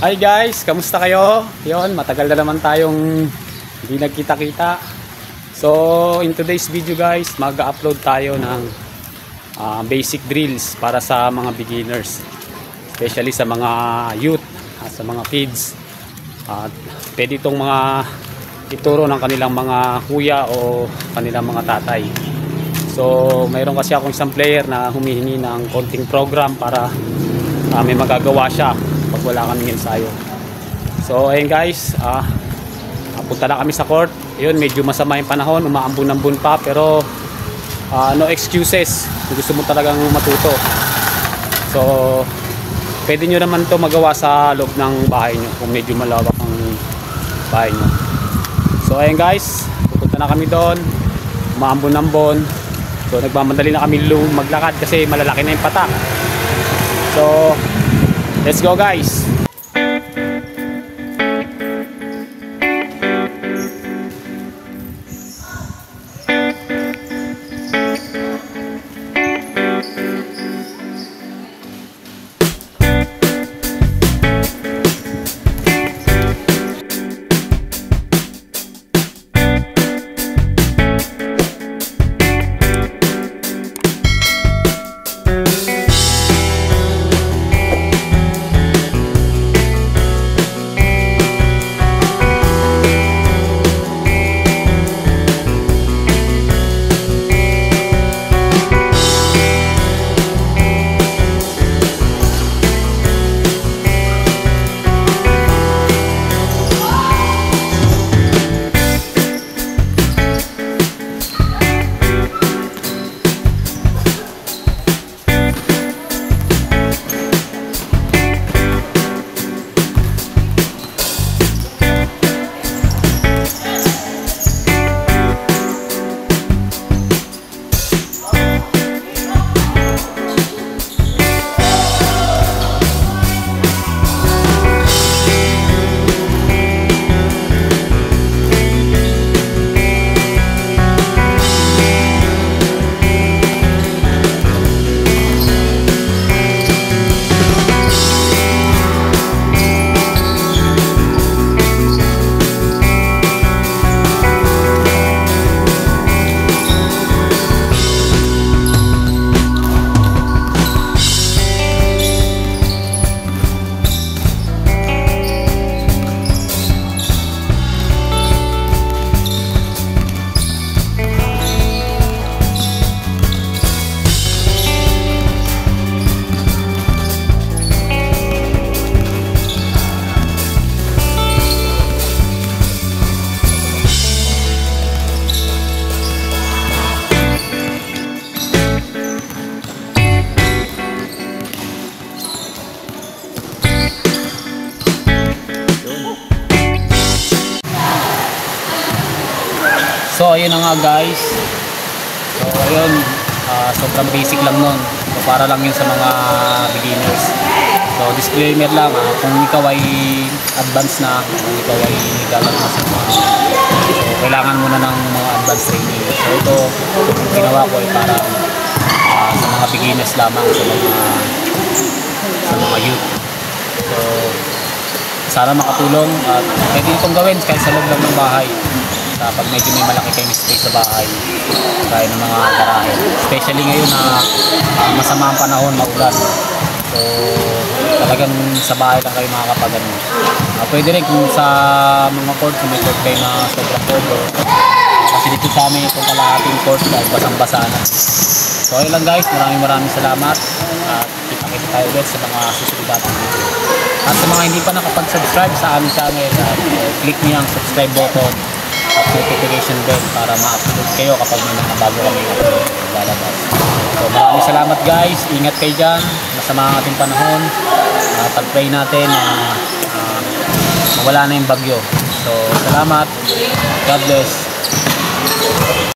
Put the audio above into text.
Hi guys, kamusta kayo? Yon, matagal na naman tayong hindi nagkita-kita. So, in today's video guys, mag-upload tayo ng basic drills para sa mga beginners. Especially sa mga youth, sa mga kids. Pwede itong mga ituro ng kanilang mga kuya o kanilang mga tatay. So, mayroon kasi akong isang player na humihingi ng konting program para may magagawa siya pag wala kaming ensayo. So ayun guys, punta na kami sa court. Ayun, medyo masama yung panahon, umaambun-ambun pa, pero no excuses. Gusto mo talagang matuto, so pwede nyo naman to magawa sa loob ng bahay nyo kung medyo malawak ang bahay nyo. So ayun guys, pupunta na kami doon, umaambun-ambun. So nagmamadali na kami maglakad kasi malalaki na yung patak. So let's go guys! So ayun na nga guys. So ayun, sobrang basic lang nun. So para lang yun sa mga beginners. So disclaimer lang, kung ikaw ay advanced na, kung ikaw ay galang na sa mga, so kailangan muna ng mga advanced training. So ito, ginawa ko ay para sa mga beginners lamang, sa mga youth. So sana makatulong at pwede itong gawin kahit sa loob lang ng bahay. Pag medyo may malaki kayong space sa bahay, kaya ng mga garahe, especially ngayon na masama ang panahon, maulan, so talagang sa bahay lang kayo makakapagano. Pwede rin kung sa mga court, kung may court kayo na sobrang court, kasi dito sa amin yung kalahating court dahil basang-basa na. So ayun lang guys, maraming salamat at kita-kita tayo ulit sa mga susunod natin video. At sa mga hindi pa nakapag-subscribe sa aming channel, click niyo ang subscribe button at notification bell para ma-upload kayo kapag may mga bago kami lalabas. So maraming salamat guys, ingat kayo dyan, masama ang ating panahon. Pag-pray natin na mawala na yung bagyo. So salamat, God bless.